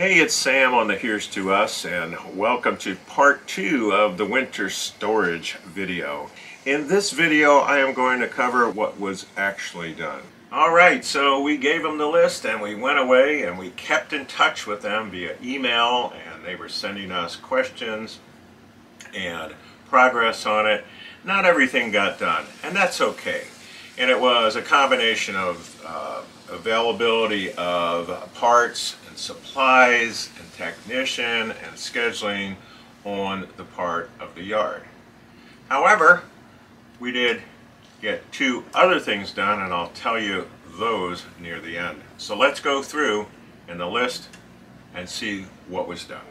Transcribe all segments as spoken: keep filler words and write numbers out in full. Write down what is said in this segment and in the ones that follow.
Hey, it's Sam on the Here's to Us, and welcome to part two of the winter storage video. In this video, I am going to cover what was actually done. Alright, so we gave them the list and we went away and we kept in touch with them via email, and they were sending us questions and progress on it. Not everything got done, and that's okay. And it was a combination of uh, availability of parts and supplies and technician and scheduling on the part of the yard. However, we did get two other things done, and I'll tell you those near the end. So let's go through in the list and see what was done.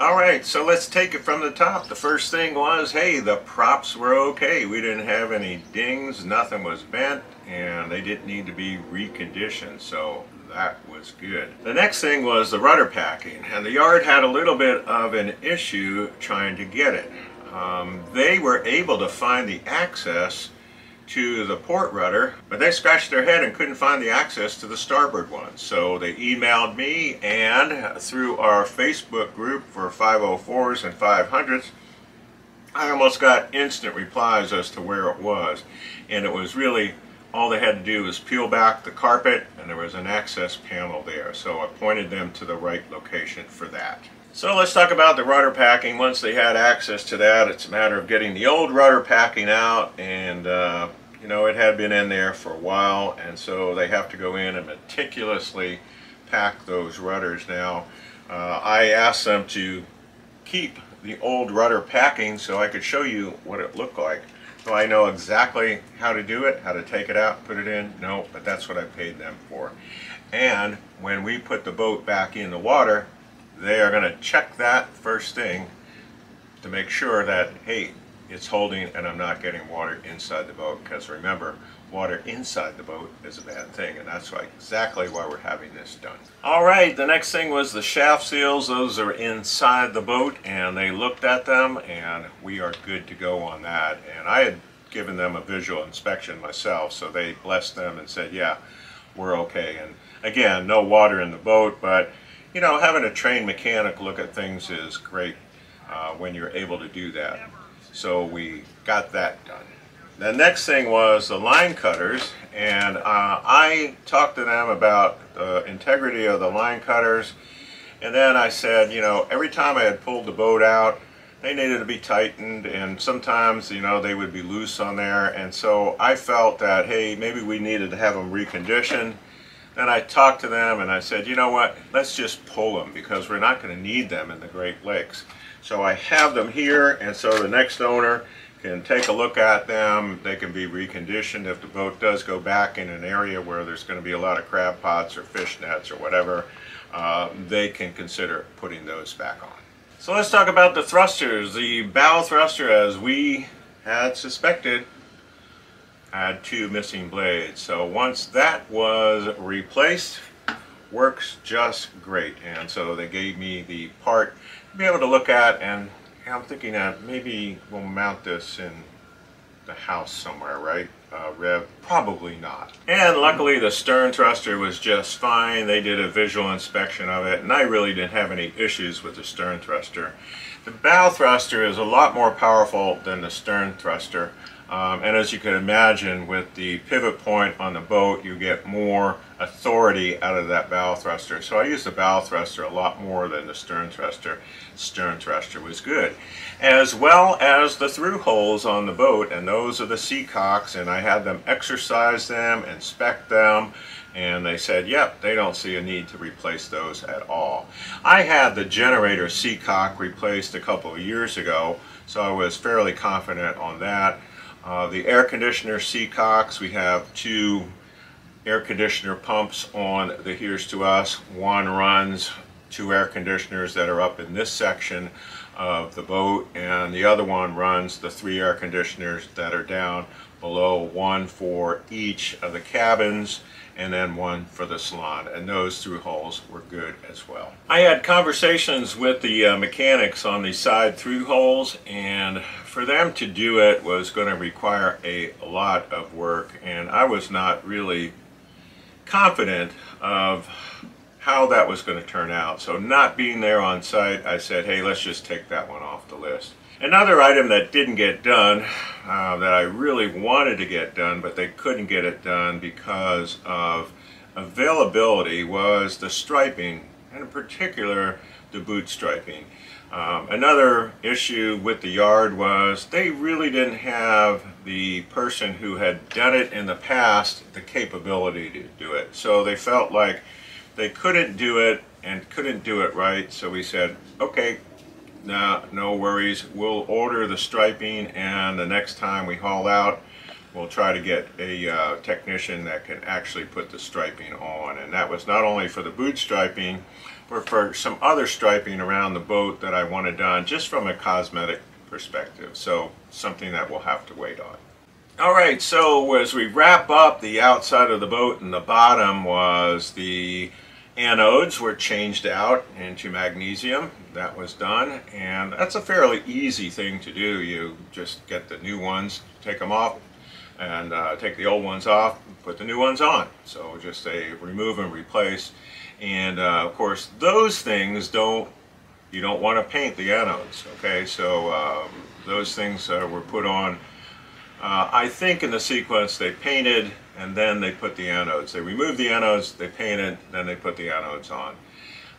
Alright, so let's take it from the top. The first thing was, hey, the props were okay. We didn't have any dings, nothing was bent, and they didn't need to be reconditioned, so that was good. The next thing was the rudder packing, and the yard had a little bit of an issue trying to get it. Um, they were able to find the access to the port rudder, but they scratched their head and couldn't find the access to the starboard one. So they emailed me, and through our Facebook group for five oh fours and five hundreds, I almost got instant replies as to where it was. And it was really, all they had to do was peel back the carpet, and there was an access panel there. So I pointed them to the right location for that. So let's talk about the rudder packing. Once they had access to that, it's a matter of getting the old rudder packing out, and uh, you know, it had been in there for a while, and so they have to go in and meticulously pack those rudders now. Uh, I asked them to keep the old rudder packing so I could show you what it looked like. So I know exactly how to do it, how to take it out, put it in. No, but that's what I paid them for. And when we put the boat back in the water, they are going to check that first thing to make sure that, hey, it's holding and I'm not getting water inside the boat, because remember, water inside the boat is a bad thing, and that's why, exactly why we're having this done. Alright, the next thing was the shaft seals. Those are inside the boat, and they looked at them, and we are good to go on that. And I had given them a visual inspection myself, so they blessed them and said, yeah, we're okay. And again, no water in the boat, but you know, having a trained mechanic look at things is great uh, when you're able to do that. So we got that done. The next thing was the line cutters, and uh, I talked to them about the integrity of the line cutters, and then I said, you know, every time I had pulled the boat out, they needed to be tightened, and sometimes, you know, they would be loose on there, and so I felt that, hey, maybe we needed to have them reconditioned. And I talked to them and I said, you know what, let's just pull them, because we're not going to need them in the Great Lakes. So I have them here, and so the next owner can take a look at them. They can be reconditioned if the boat does go back in an area where there's going to be a lot of crab pots or fish nets or whatever. Uh, they can consider putting those back on. So let's talk about the thrusters. The bow thruster, as we had suspected, had two missing blades, so once that was replaced, works just great. And so they gave me the part to be able to look at, and I'm thinking that maybe we'll mount this in the house somewhere, right, uh, Rev? Probably not. And luckily the stern thruster was just fine. They did a visual inspection of it, and I really didn't have any issues with the stern thruster. The bow thruster is a lot more powerful than the stern thruster. Um, and as you can imagine, with the pivot point on the boat, you get more authority out of that bow thruster. So I use the bow thruster a lot more than the stern thruster. Stern thruster was good, as well as the through holes on the boat, and those are the sea cocks, and I had them exercise them, inspect them, and they said, yep, they don't see a need to replace those at all. I had the generator sea cock replaced a couple of years ago, so I was fairly confident on that. Uh, the air conditioner sea cocks, we have two air conditioner pumps on the Here's to Us. One runs two air conditioners that are up in this section of the boat, and the other one runs the three air conditioners that are down below, one for each of the cabins and then one for the salon, and those through holes were good as well. I had conversations with the uh, mechanics on the side through holes, and for them to do it was going to require a lot of work, and I was not really confident of how that was going to turn out. So not being there on site, I said, hey, let's just take that one off the list. Another item that didn't get done, uh, that I really wanted to get done, but they couldn't get it done because of availability, was the striping, and in particular the boot striping. Um, another issue with the yard was they really didn't have the person who had done it in the past the capability to do it. So they felt like they couldn't do it and couldn't do it right. So we said, okay, nah, no worries, we'll order the striping, and the next time we haul out we'll try to get a uh, technician that can actually put the striping on. And that was not only for the boot striping, but for some other striping around the boat that I wanted done just from a cosmetic perspective. So something that we'll have to wait on. Alright, so as we wrap up, the outside of the boat and the bottom was the anodes were changed out into magnesium. That was done, and that's a fairly easy thing to do. You just get the new ones, take them off, and uh, take the old ones off, put the new ones on. So just a remove and replace. And uh, of course those things don't, you don't want to paint the anodes, okay? So um, those things uh, were put on, uh, I think in the sequence they painted and then they put the anodes. They removed the anodes, they painted, then they put the anodes on.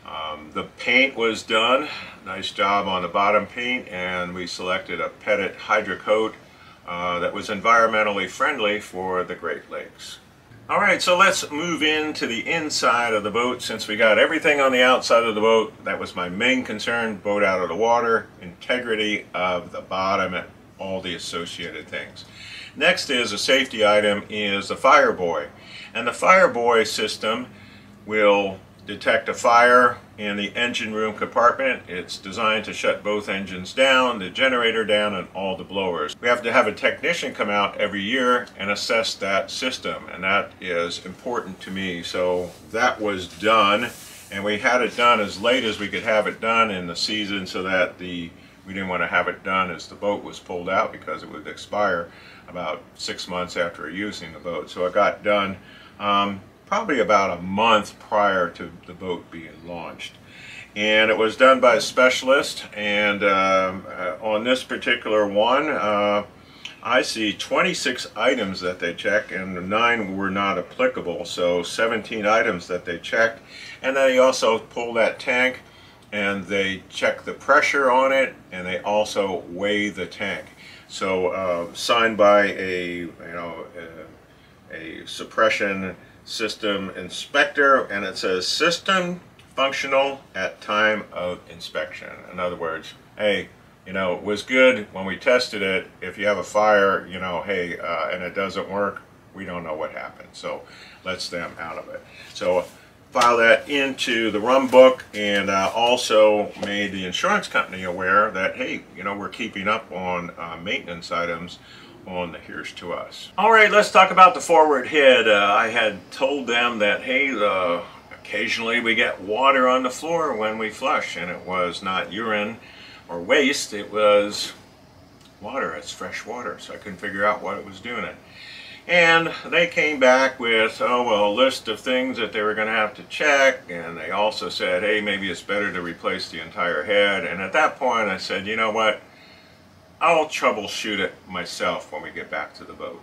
Um, the paint was done, nice job on the bottom paint, and we selected a Pettit Hydro Coat uh, that was environmentally friendly for the Great Lakes. Alright, so let's move into the inside of the boat. Since we got everything on the outside of the boat, that was my main concern, boat out of the water, integrity of the bottom, and all the associated things. Next is a safety item, is the Fire Boy. And the Fire Boy system will detect a fire in the engine room compartment. It's designed to shut both engines down, the generator down, and all the blowers. We have to have a technician come out every year and assess that system, and that is important to me. So that was done, and we had it done as late as we could have it done in the season, so that the we didn't want to have it done as the boat was pulled out, because it would expire about six months after using the boat. So it got done um, probably about a month prior to the boat being launched, and it was done by a specialist. And um, uh, on this particular one, uh, I see twenty-six items that they check, and nine were not applicable, so seventeen items that they checked. And then they also pull that tank and they check the pressure on it, and they also weigh the tank. So uh, signed by a you know a, a suppression system inspector, and it says system functional at time of inspection. In other words, hey, you know, it was good when we tested it. If you have a fire, you know, hey, uh, and it doesn't work, we don't know what happened, so let's them out of it. So file that into the rum book, and uh, also made the insurance company aware that, hey, you know, we're keeping up on uh, maintenance items on the Here's to Us. Alright, let's talk about the forward head. Uh, I had told them that, hey, uh, occasionally we get water on the floor when we flush, and it was not urine or waste, it was water, it's fresh water, so I couldn't figure out what it was doing it. And they came back with, oh, well, a list of things that they were going to have to check, and they also said, hey, maybe it's better to replace the entire head. And at that point I said, you know what, I'll troubleshoot it myself when we get back to the boat.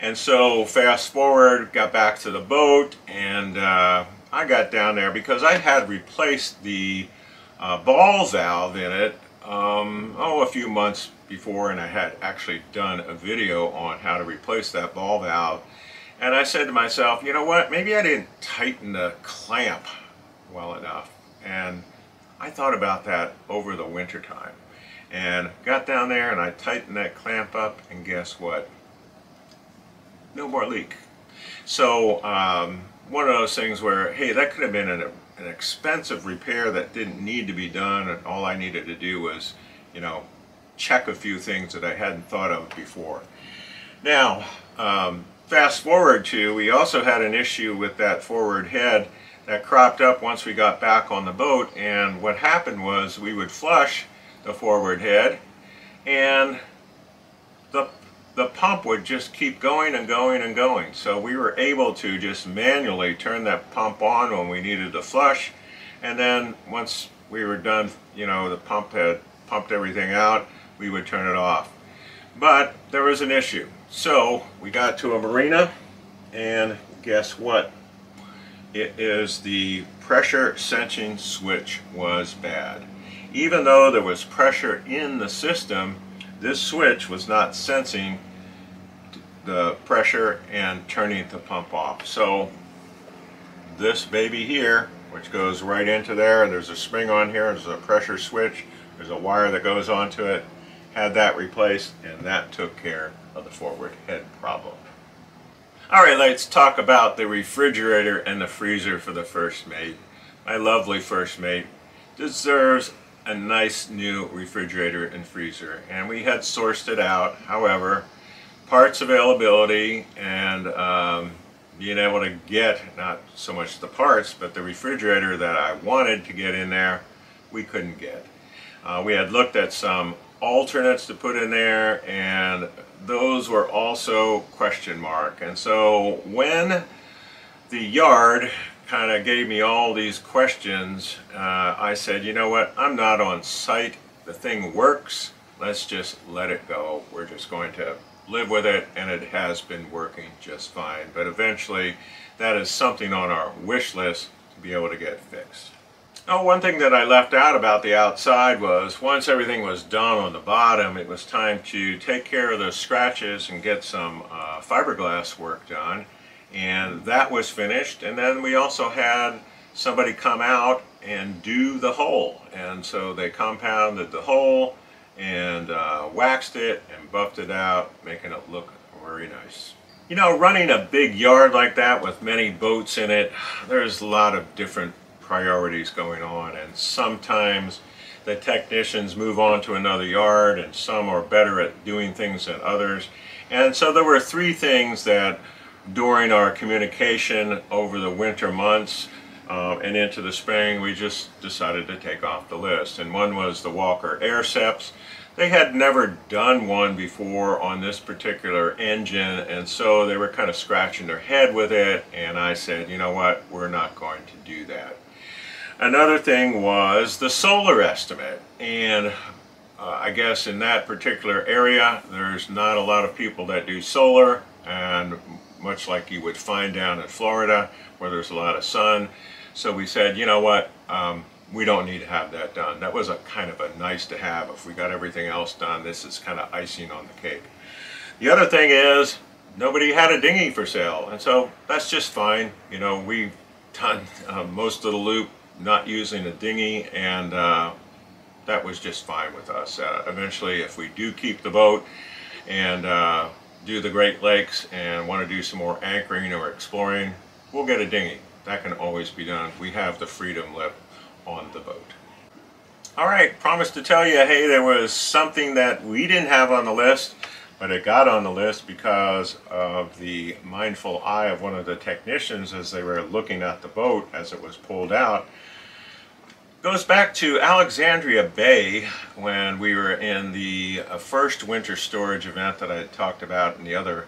And so fast forward, got back to the boat, and uh, I got down there because I had replaced the uh, ball valve in it um, oh, a few months before, and I had actually done a video on how to replace that ball valve. And I said to myself, you know what, maybe I didn't tighten the clamp well enough. And I thought about that over the winter time, and got down there and I tightened that clamp up, and guess what, no more leak. So um, one of those things where, hey, that could have been an, an expensive repair that didn't need to be done, and all I needed to do was, you know, check a few things that I hadn't thought of before. Now um, fast forward to, we also had an issue with that forward head that cropped up once we got back on the boat. And what happened was, we would flush the forward head, and the the pump would just keep going and going and going. So we were able to just manually turn that pump on when we needed to flush, and then once we were done, you know, the pump had pumped everything out, we would turn it off. But there was an issue. So we got to a marina, and guess what? It is the pressure sensing switch was bad. Even though there was pressure in the system, this switch was not sensing the pressure and turning the pump off. So this baby here, which goes right into there, and there's a spring on here, there's a pressure switch, there's a wire that goes onto it, had that replaced, and that took care of the forward head problem. Alright, let's talk about the refrigerator and the freezer for the first mate. My lovely first mate deserves a nice new refrigerator and freezer, and we had sourced it out. However, parts availability and um, being able to get not so much the parts but the refrigerator that I wanted to get in there, we couldn't get. Uh, we had looked at some alternates to put in there, and those were also question mark. And so when the yard kind of gave me all these questions, uh, I said, you know what, I'm not on site, the thing works, let's just let it go, we're just going to live with it, and it has been working just fine. But eventually that is something on our wish list to be able to get fixed. Now, one thing that I left out about the outside was once everything was done on the bottom, it was time to take care of those scratches and get some uh, fiberglass work done, and that was finished. And then we also had somebody come out and do the hole, and so they compounded the hole and uh, waxed it and buffed it out, making it look very nice. You know, running a big yard like that with many boats in it, there's a lot of different priorities going on, and sometimes the technicians move on to another yard, and some are better at doing things than others. And so there were three things that during our communication over the winter months um, and into the spring, we just decided to take off the list. And one was the Walker AirSEPs. They had never done one before on this particular engine, and so they were kind of scratching their head with it, and I said, you know what, we're not going to do that. Another thing was the solar estimate, and uh, I guess in that particular area there's not a lot of people that do solar, and much like you would find down in Florida where there's a lot of sun. So we said, you know what, um, we don't need to have that done. That was a kind of a nice to have. If we got everything else done, this is kind of icing on the cake. The other thing is nobody had a dinghy for sale, and so that's just fine. You know, we've done uh, most of the loop not using a dinghy, and uh, that was just fine with us. Uh, eventually, if we do keep the boat and uh, do the Great Lakes and want to do some more anchoring or exploring, we'll get a dinghy. That can always be done. We have the freedom left on the boat. Alright, promised to tell you, hey, there was something that we didn't have on the list, but it got on the list because of the mindful eye of one of the technicians as they were looking at the boat as it was pulled out. Goes back to Alexandria Bay when we were in the first winter storage event that I had talked about in the other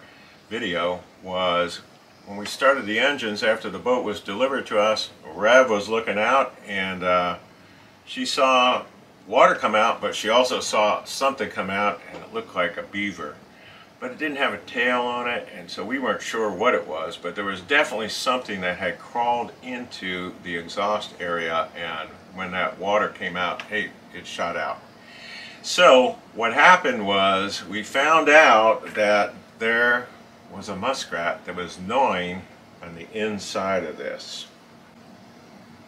video. Was when we started the engines after the boat was delivered to us, Rev was looking out, and uh, she saw water come out, but she also saw something come out, and it looked like a beaver, but it didn't have a tail on it, and so we weren't sure what it was, but there was definitely something that had crawled into the exhaust area, and when that water came out, hey, it shot out. So what happened was we found out that there was a muskrat that was gnawing on the inside of this,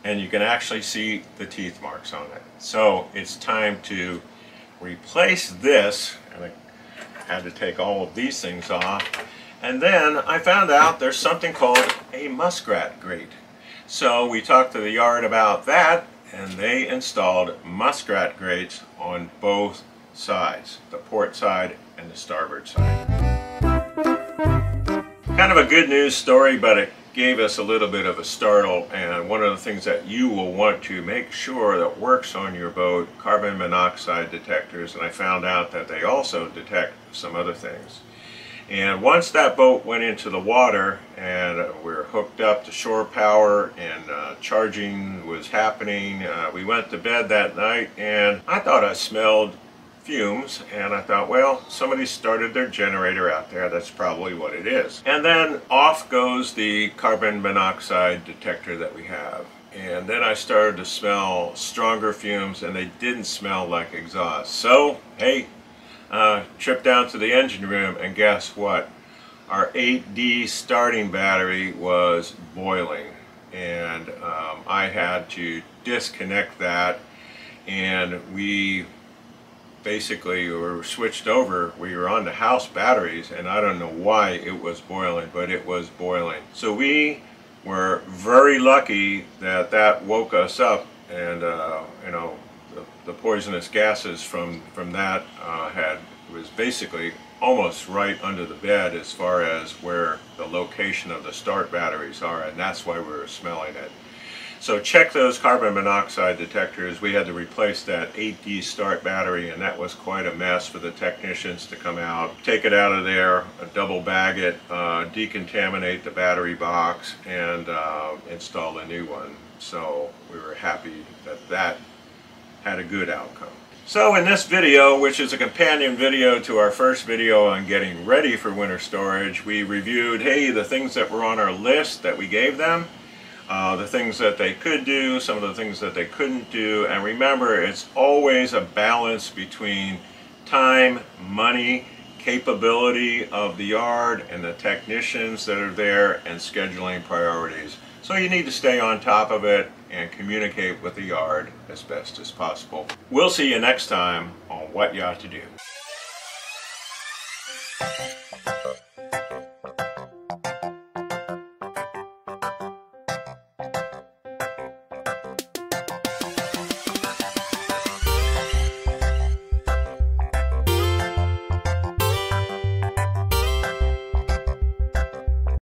and you can actually see the teeth marks on it. So it's time to replace this, and I had to take all of these things off, and then I found out there's something called a muskrat grate. So we talked to the yard about that, and they installed muskrat grates on both sides, the port side and the starboard side. Kind of a good news story, but it gave us a little bit of a startle, and one of the things that you will want to make sure that works on your boat, carbon monoxide detectors, and I found out that they also detect some other things. And once that boat went into the water and we were hooked up to shore power and uh, charging was happening, uh, we went to bed that night and I thought I smelled fumes, and I thought, well, somebody started their generator out there, that's probably what it is. And then off goes the carbon monoxide detector that we have. And then I started to smell stronger fumes and they didn't smell like exhaust. So, hey, Uh, trip down to the engine room, and guess what? Our eight D starting battery was boiling, and um, I had to disconnect that, and we basically were switched over. We were on the house batteries, and I don't know why it was boiling, but it was boiling. So we were very lucky that that woke us up, and uh, you know, The, the poisonous gases from from that uh, had was basically almost right under the bed as far as where the location of the start batteries are, and that's why we were smelling it. So check those carbon monoxide detectors. We had to replace that eight D start battery, and that was quite a mess for the technicians to come out, take it out of there, double bag it, uh, decontaminate the battery box, and uh, install a new one. So we were happy that that had a good outcome. So in this video, which is a companion video to our first video on getting ready for winter storage, we reviewed, hey, the things that were on our list that we gave them, uh, the things that they could do, some of the things that they couldn't do, and remember, it's always a balance between time, money, capability of the yard and the technicians that are there, and scheduling priorities. So you need to stay on top of it and communicate with the yard as best as possible. We'll see you next time on What Yacht To Do.